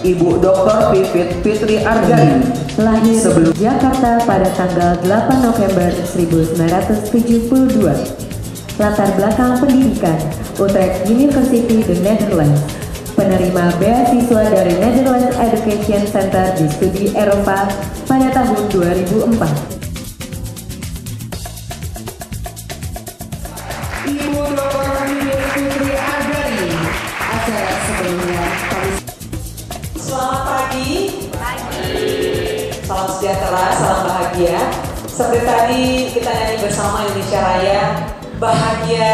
Ibu Dr. Pipit Fitri Ardini lahir sebelum Jakarta pada tanggal 8 November 1972. Latar belakang pendidikan Utrecht University di Netherlands. Penerima beasiswa dari Netherlands Education Center di Studi Eropa pada tahun 2004. Ibu Dr. Pipit Fitri Ardini acara sebelumnya kami. Selamat pagi. Salam sejahtera, salam bahagia. Seperti tadi kita nyanyi bersama Indonesia Raya. Bahagia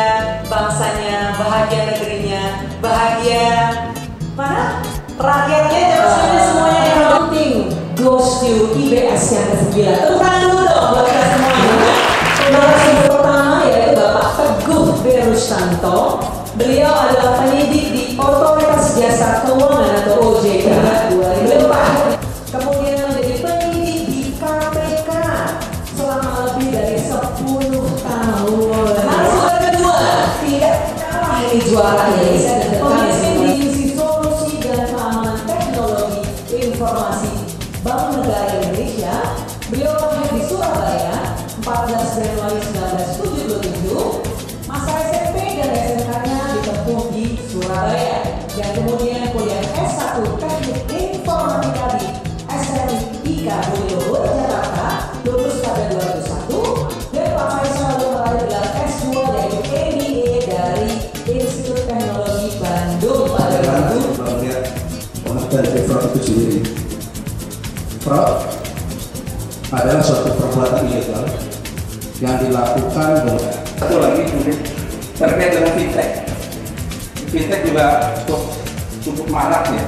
bangsanya, bahagia negerinya, bahagia mana? Rakyatnya dan semuanya yang penting. Goes to IBS yang ke-9. Tepuk tangan dulu dong buat kita semuanya. Penerus pertama yaitu Bapak Teguh Berustanto. Beliau adalah penyidik di Otoritas Jasa Keuangan atau OJK. Kemudian menjadi penyidik di KPK selama lebih dari 10 tahun. Suara kedua tidak kalah ini juaranya. Pemimpin divisi solusi dan keamanan teknologi informasi Bank Negara Indonesia. Beliau lahir di Surabaya 14 Januari 1977. Surabaya, yang kemudian kuliah S1 Teknik Informatika di SMI IKA Boyolali Jakarta, lulus pada 2001, dan Pak Faisal berada gelar S2 dan MBA dari Institut Teknologi Bandung pada 2000. Melihat pengertian Prof itu sendiri, Prof adalah suatu perbuatan ilegal yang dilakukan oleh satu lagi terkait dengan fintech. Fintech juga cukup marak ya,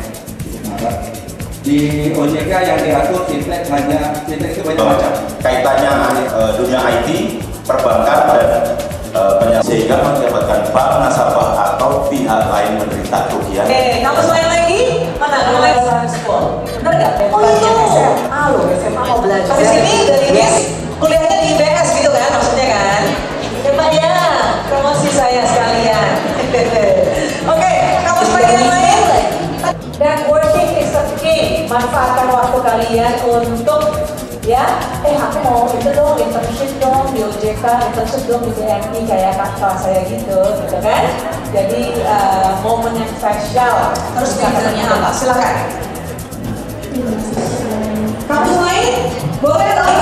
di OJK yang diatur fintech hanya fintech itu banyak macam. Kaitannya dunia IT, perbankan dan sehingga mengakibatkan bank, nasabah atau pihak lain menderita kerugian. Oke, kalau selain lagi mana? Selain sekolah, benar nggak? Oh itu, alu SMA mau belajar. Tapi sini dari IBS, kuliahnya di IBS gitu kan, maksudnya kan? Hebat ya, promosi saya sekalian. Oke, kamu sebagai yang lain. Networking is the key. Manfaatkan waktu kalian untuk ya, aku mau itu dong, internship dong di OJK, internship dong di JAKI kayak kakak saya gitu, gitu kan? Jadi momen yang spesial. Terus karakternya apa? Silakan. Kamu lain, boleh dong.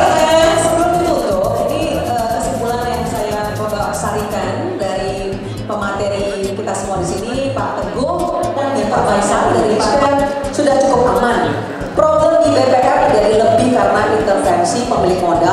Sebelum ditutup, ini kesimpulan yang saya coba sarikan dari pemateri kita semua di sini, Pak Teguh dan Pak Faisal dari IBPK sudah cukup aman. Problem di IBPK menjadi lebih karena intervensi pemilik modal.